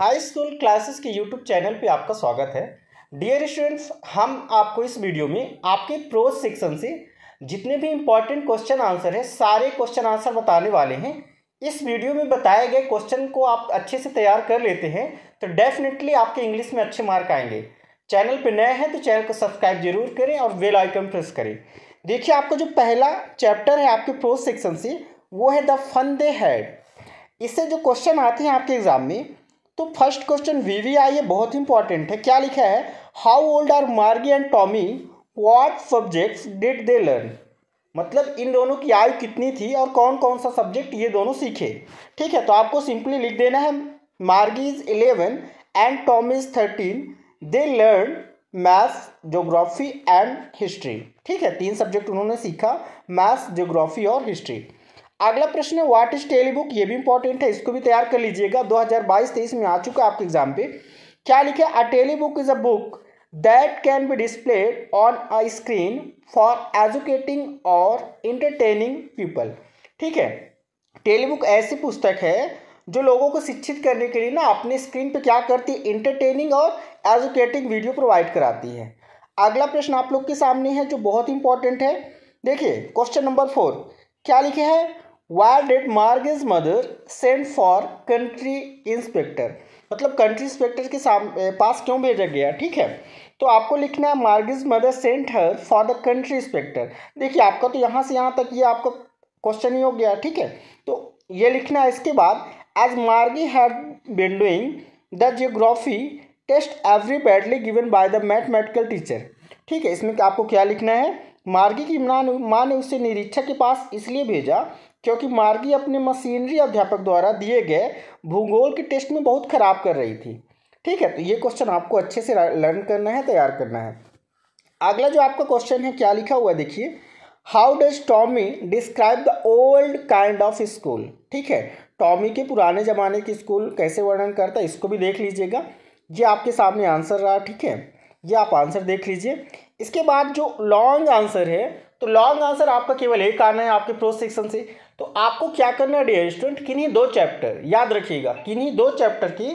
High school classes के YouTube channel पे आपका स्वागत है। डियर स्टूडेंट्स, हम आपको इस वीडियो में आपके प्रोज सेक्शन से जितने भी इम्पॉर्टेंट क्वेश्चन आंसर है, सारे क्वेश्चन आंसर बताने वाले हैं। इस वीडियो में बताए गए क्वेश्चन को आप अच्छे से तैयार कर लेते हैं तो डेफिनेटली आपके इंग्लिश में अच्छे मार्क आएंगे। चैनल पर नए हैं तो चैनल को सब्सक्राइब जरूर करें और बेल आइकन प्रेस करें। देखिए, आपका जो पहला चैप्टर है आपके प्रोज सेक्शन से वो है द फन दे हैड। इससे जो क्वेश्चन आते हैं आपके एग्जाम में, तो फर्स्ट क्वेश्चन वीवीआई, ये बहुत इंपॉर्टेंट है। क्या लिखा है? How old are Margie and Tommy, what subjects did they learn. मतलब इन दोनों की आयु कितनी थी और कौन कौन सा सब्जेक्ट ये दोनों सीखे। ठीक है, तो आपको सिंपली लिख देना है Margie is 11 and Tommy is 13, they learn maths, geography and history. ठीक है, तीन सब्जेक्ट उन्होंने सीखा, मैथ्स, ज्योग्राफी और हिस्ट्री। अगला प्रश्न है व्हाट इज टेली बुक। ये भी इंपॉर्टेंट है, इसको भी तैयार कर लीजिएगा। 2022-23 में आ चुका आपके एग्जाम पे। क्या लिखा है? A tele book is a book that can be displayed on a screen for educating और इंटरटेनिंग पीपल। ठीक है, टेली बुक ऐसी पुस्तक है जो लोगों को शिक्षित करने के लिए ना अपने स्क्रीन पे क्या करती है, इंटरटेनिंग और एजुकेटिंग वीडियो प्रोवाइड कराती है। अगला प्रश्न आप लोग के सामने है जो बहुत इंपॉर्टेंट है। देखिए क्वेश्चन नंबर 4 क्या लिखे है? Why did Margie's mother send for country inspector? मतलब कंट्री इंस्पेक्टर के पास क्यों भेजा गया। ठीक है, तो आपको लिखना है Margie's mother sent her for the country inspector। देखिए आपका तो यहाँ से यहाँ तक ये आपका क्वेश्चन ही हो गया। ठीक है, तो ये लिखना है। इसके बाद as Margie had been doing the geography test every badly given by the mathematical teacher। ठीक है, इसमें आपको क्या लिखना है? मार्गी की माँ ने उसे निरीक्षक के पास इसलिए भेजा क्योंकि मार्गी अपने मशीनरी अध्यापक द्वारा दिए गए भूगोल के टेस्ट में बहुत खराब कर रही थी। ठीक है, तो ये क्वेश्चन आपको अच्छे से लर्न करना है, तैयार करना है। अगला जो आपका क्वेश्चन है क्या लिखा हुआ है? देखिए, how does Tommy describe the old kind of school. ठीक है, टॉमी के पुराने ज़माने के स्कूल कैसे वर्णन करता है, इसको भी देख लीजिएगा। ये आपके सामने आंसर रहा। ठीक है, ये आप आंसर देख लीजिए। इसके बाद जो लॉन्ग आंसर है, तो लॉन्ग आंसर आपका केवल एक आना है आपके प्रो सेक्शन से। तो आपको क्या करना है डियर स्टूडेंट, किन्हीं दो चैप्टर, याद रखिएगा किन्हीं दो चैप्टर की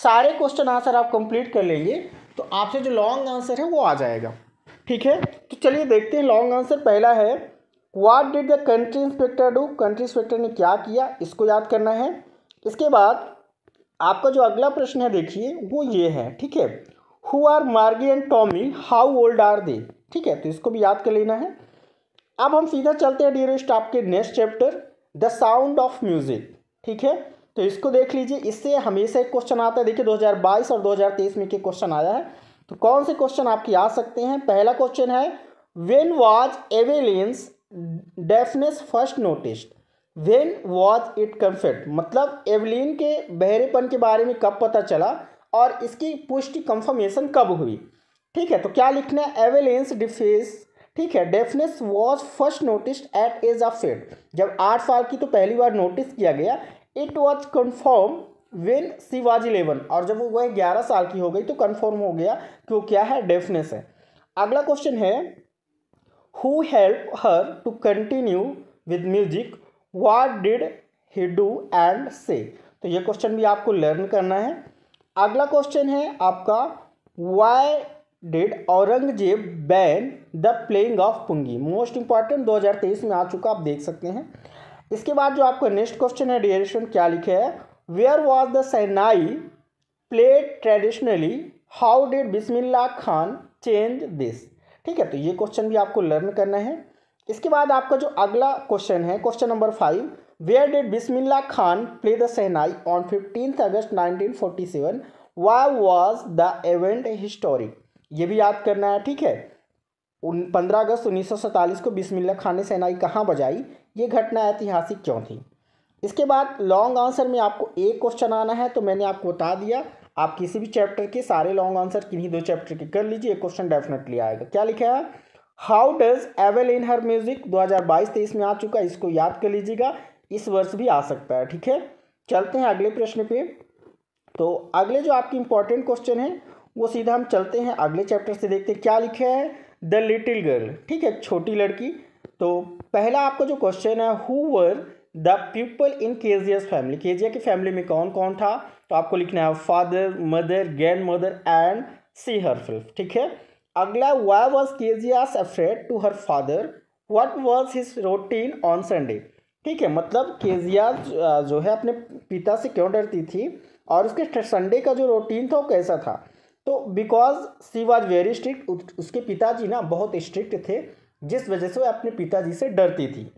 सारे क्वेश्चन आंसर आप कंप्लीट कर लेंगे तो आपसे जो लॉन्ग आंसर है वो आ जाएगा। ठीक है, तो चलिए देखते हैं लॉन्ग आंसर। पहला है what did the country inspector do, country inspector ने क्या किया, इसको याद करना है। इसके बाद आपका जो अगला प्रश्न है देखिए वो ये है। ठीक है, who are Margie and Tommy, how old are they. ठीक है, तो इसको भी याद कर लेना है। अब हम सीधा चलते हैं डियरेस्ट आपके next chapter the sound of music. ठीक है, तो इसको देख लीजिए, इससे हमेशा एक क्वेश्चन आता है। देखिए 2022 और 2023 में के क्वेश्चन आया है, तो कौन से क्वेश्चन आपके आ सकते हैं। पहला क्वेश्चन है when was Evelyn's deafness first noticed, when was it confirmed. मतलब एवलिन के बहरेपन के बारे में कब पता चला और इसकी पुष्टि कंफर्मेशन कब हुई। ठीक है, तो क्या लिखना है? Evelyn's deafness. ठीक है, deafness was first noticed at age of 8, जब 8 साल की तो पहली बार नोटिस किया गया। It was confirm when she was 11, और जब वो 11 साल की हो गई तो कन्फर्म हो गया कि वो क्या है, डेफनेस है। अगला क्वेश्चन है who help her to continue with music, what did he do and say. तो ये क्वेश्चन भी आपको लर्न करना है। अगला क्वेश्चन है आपका why did Aurangzeb ban the playing of pungi, most important 2023 में आ चुका, आप देख सकते हैं। इसके बाद जो आपका नेक्स्ट क्वेश्चन है डियर स्टूडेंट क्या लिखे है? Where was the shehnai played traditionally, how did Bismillah Khan change this. ठीक है, तो ये क्वेश्चन भी आपको लर्न करना है। इसके बाद आपका जो अगला क्वेश्चन है question number 5, where did Bismillah Khan play the shehnai on 15 August 1947, why was the event historic. ये भी याद करना है। ठीक है, 15 अगस्त 1947 को बिस्मिल्लाह खान ने सेनाई कहाँ बजाई, ये घटना ऐतिहासिक क्यों थी। इसके बाद लॉन्ग आंसर में आपको एक क्वेश्चन आना है, तो मैंने आपको बता दिया आप किसी भी चैप्टर के सारे लॉन्ग आंसर किन्हीं दो चैप्टर के कर लीजिए, एक क्वेश्चन डेफिनेटली आएगा। क्या लिखा है? How does Evelyn hear music, 2022-23 में आ चुका, इसको याद कर लीजिएगा, इस वर्ष भी आ सकता है। ठीक है, चलते हैं अगले प्रश्न पे। तो अगले जो आपके इंपॉर्टेंट क्वेश्चन है वो सीधा हम चलते हैं अगले चैप्टर से, देखते हैं क्या लिखा है द लिटिल गर्ल। ठीक है, छोटी लड़की। तो पहला आपका जो क्वेश्चन है who were the people in Keziah's family, Kezia की फैमिली में कौन कौन था, तो आपको लिखना है father, mother, grandmother and she herself. ठीक है, अगला why was Kezia afraid to her father, what was his routine on Sunday. ठीक है, मतलब केजिया जो है अपने पिता से क्यों डरती थी और उसके संडे का जो रूटीन था वो कैसा था। तो because she was very strict, उसके पिताजी ना बहुत स्ट्रिक्ट थे जिस वजह से वह अपने पिताजी से डरती थी।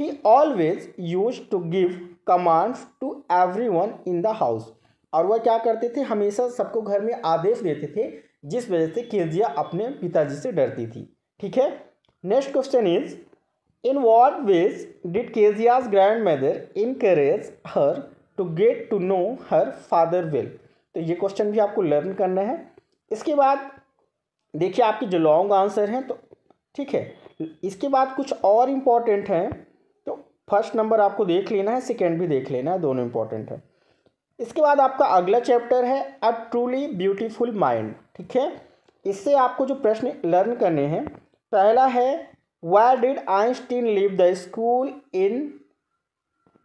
He always use to give commands to every one in the house, और वह क्या करते थे, हमेशा सबको घर में आदेश देते थे जिस वजह से केजिया अपने पिताजी से डरती थी। ठीक है, next question is in what ways did Keziah's grandmother encourage her to get to know her father well. तो ये क्वेश्चन भी आपको लर्न करना है। इसके बाद देखिए आपके जो लॉन्ग आंसर हैं, तो ठीक है, इसके बाद कुछ और इम्पॉर्टेंट हैं। तो फर्स्ट नंबर आपको देख लेना है, सेकेंड भी देख लेना है, दोनों इम्पॉर्टेंट है। इसके बाद आपका अगला चैप्टर है अ ट्रूली ब्यूटीफुल माइंड। ठीक है, इससे आपको जो प्रश्न लर्न करने हैं, पहला है why did Einstein leave the school in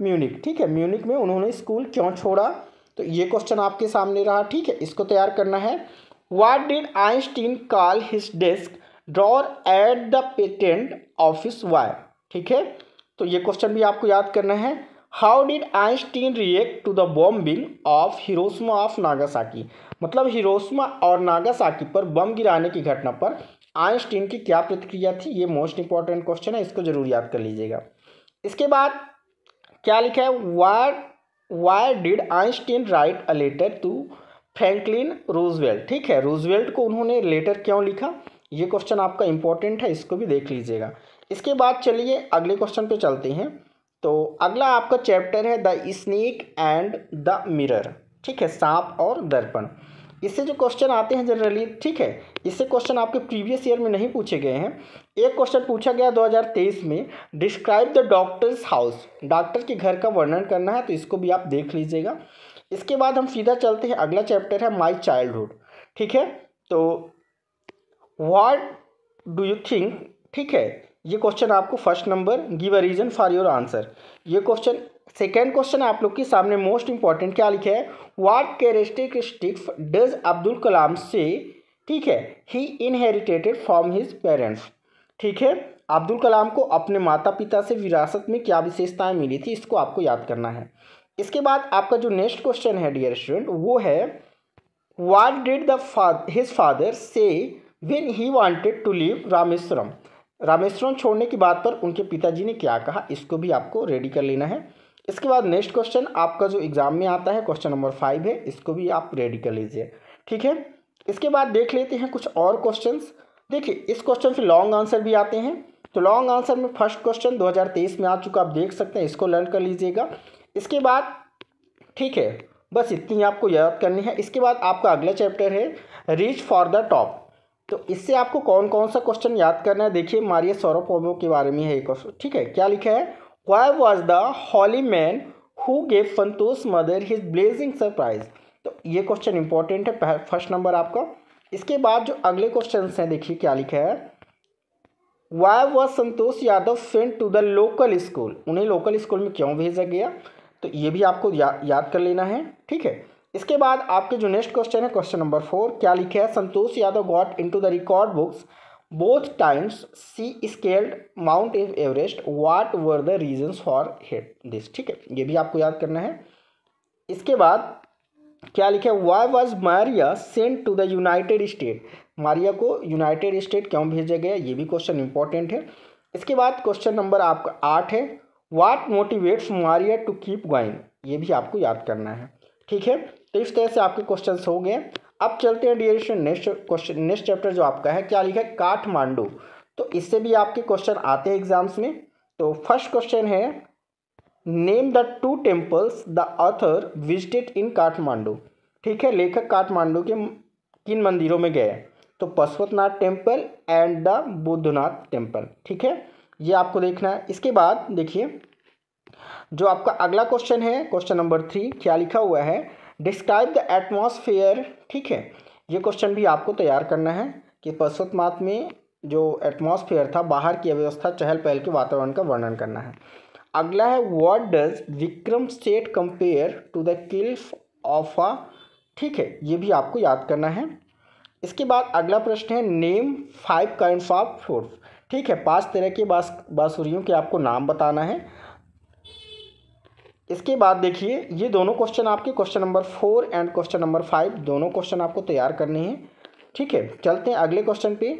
Munich. ठीक है, म्यूनिक में उन्होंने स्कूल क्यों छोड़ा, तो ये क्वेश्चन आपके सामने रहा। ठीक है, इसको तैयार करना है। What did Einstein call his desk drawer at the patent office why. ठीक है, तो ये क्वेश्चन भी आपको याद करना है। How did Einstein react to the bombing of Hiroshima of Nagasaki, मतलब हिरोशिमा और नागासाकी पर बम गिराने की घटना पर आइंस्टीन की क्या प्रतिक्रिया थी। ये मोस्ट इंपॉर्टेंट क्वेश्चन है, इसको जरूर याद कर लीजिएगा। इसके बाद क्या लिखा है, why did Einstein write a letter to Franklin Roosevelt. ठीक है, रूजवेल्ट को उन्होंने लेटर क्यों लिखा, ये क्वेश्चन आपका इंपॉर्टेंट है, इसको भी देख लीजिएगा। इसके बाद चलिए अगले क्वेश्चन पे चलते हैं। तो अगला आपका चैप्टर है the snake and the mirror. ठीक है, सांप और दर्पण। इससे जो क्वेश्चन आते हैं जनरली, ठीक है, इससे क्वेश्चन आपके प्रीवियस ईयर में नहीं पूछे गए हैं। एक क्वेश्चन पूछा गया 2023 में, describe the doctor's house, doctor के घर का वर्णन करना है, तो इसको भी आप देख लीजिएगा। इसके बाद हम सीधा चलते हैं, अगला चैप्टर है माई चाइल्डहुड। ठीक है, तो व्हाट डू यू थिंक। ठीक है, ये क्वेश्चन आपको first number give a reason for your answer. ये क्वेश्चन सेकेंड क्वेश्चन आप लोग के सामने मोस्ट इंपॉर्टेंट क्या लिखा है, what characteristics does Abdul Kalam से। ठीक है, he inherited from his parents. ठीक है, अब्दुल कलाम को अपने माता पिता से विरासत में क्या विशेषताएं मिली थी, इसको आपको याद करना है। इसके बाद आपका जो नेक्स्ट क्वेश्चन है डियर स्टूडेंट, वो है what did his father say when he wanted to leave Rameswaram. Rameswaram छोड़ने की बात पर उनके पिताजी ने क्या कहा, इसको भी आपको रेडी कर लेना है। इसके बाद नेक्स्ट क्वेश्चन आपका जो एग्ज़ाम में आता है क्वेश्चन नंबर 5 है, इसको भी आप रेडी कर लीजिए। ठीक है, इसके बाद देख लेते हैं कुछ और क्वेश्चंस। देखिए इस क्वेश्चन से लॉन्ग आंसर भी आते हैं। तो लॉन्ग आंसर में फर्स्ट क्वेश्चन 2023 में आ चुका, आप देख सकते हैं, इसको लर्न कर लीजिएगा। इसके बाद ठीक है, बस इतनी आपको याद करनी है। इसके बाद आपका अगला चैप्टर है रीच फॉर द टॉप। तो इससे आपको कौन कौन सा क्वेश्चन याद करना है, देखिए मारिया सोरोपोवो के बारे में है एक क्वेश्चन। ठीक है, क्या लिखा है, why was the holy man who gave Santosh mother his blessing surprise. तो ये क्वेश्चन इंपॉर्टेंट है, फर्स्ट नंबर आपका। इसके बाद जो अगले क्वेश्चन हैं, देखिए क्या लिखा है, why was Santosh Yadav sent to the local school, उन्हें लोकल स्कूल में क्यों भेजा गया। तो ये भी आपको याद कर लेना है। ठीक है, इसके बाद आपके जो नेक्स्ट क्वेश्चन है क्वेश्चन नंबर 4, क्या लिखा है, Santosh Yadav got into the record books both times she scaled Mount Everest, what were the reasons for this. ठीक है, ये भी आपको याद करना है। इसके बाद क्या लिखा है, why was Maria sent to the United State, Maria को यूनाइटेड स्टेट क्यों भेजा गया, ये भी क्वेश्चन इंपॉर्टेंट है। इसके बाद क्वेश्चन नंबर आपका 8 है, what motivates Maria to keep going, ये भी आपको याद करना है। ठीक है, तो इस तरह से आपके क्वेश्चंस हो गए। अब चलते हैं dear student next question, next chapter जो आपका है, क्या लिखा है, काठमांडू। तो इससे भी आपके क्वेश्चन आते हैं एग्जाम्स में। तो फर्स्ट क्वेश्चन है, name the two temples the author visited in Kathmandu. ठीक है, लेखक काठमांडू के किन मंदिरों में गए, तो Pashupatinath temple and the Boudhanath temple. ठीक है, ये आपको देखना है। इसके बाद देखिए जो आपका अगला क्वेश्चन है क्वेश्चन नंबर 3, क्या लिखा हुआ है, डिस्क्राइब द एटमॉस्फेयर। ठीक है, ये क्वेश्चन भी आपको तैयार करना है कि पशुपतिनाथ में जो एटमॉस्फेयर था, बाहर की अव्यवस्था, चहल पहल के वातावरण का वर्णन करना है। अगला है, what does Vikram Seth compare to the cliff of आ, ठीक है, ये भी आपको याद करना है। इसके बाद अगला प्रश्न है नेम 5 काइंड्स ऑफ फ्रूट्स। ठीक है, 5 तरह के बांसुरियों के आपको नाम बताना है। इसके बाद देखिए ये दोनों क्वेश्चन आपके question number 4 and question number 5 दोनों क्वेश्चन आपको तैयार करने हैं। ठीक है, चलते हैं अगले क्वेश्चन पे।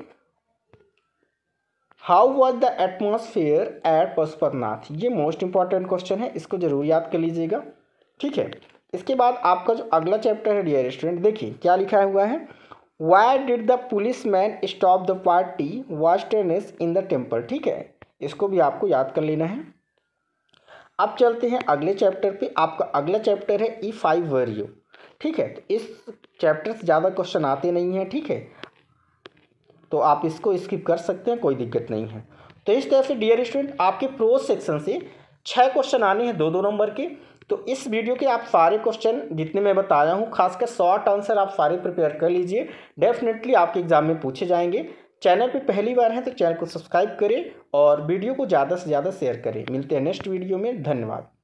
How was the atmosphere at Pashupatinath, ये मोस्ट इंपॉर्टेंट क्वेश्चन है, इसको जरूर याद कर लीजिएगा। ठीक है, इसके बाद आपका जो अगला चैप्टर है डियर स्टूडेंट, देखिए क्या लिखा हुआ है। Why did the policeman stop the party वास्टरनेस in the temple. ठीक है, इसको भी आपको याद कर लेना है। अब चलते हैं अगले चैप्टर पे। आपका अगला चैप्टर है ई फाइव वरियो। ठीक है, तो इस चैप्टर से ज़्यादा क्वेश्चन आते नहीं हैं। ठीक है, तो आप इसको स्किप कर सकते हैं, कोई दिक्कत नहीं है। तो इस तरह से डियर स्टूडेंट आपके प्रोज सेक्शन से 6 क्वेश्चन आने हैं, 2-2 नंबर के। तो इस वीडियो के आप सारे क्वेश्चन जितने मैं बताया हूँ, खासकर शॉर्ट आंसर, आप सारे प्रिपेयर कर लीजिए, डेफिनेटली आपके एग्जाम में पूछे जाएंगे। चैनल पे पहली बार हैं तो चैनल को सब्सक्राइब करें और वीडियो को ज़्यादा से ज़्यादा शेयर करें। मिलते हैं नेक्स्ट वीडियो में, धन्यवाद।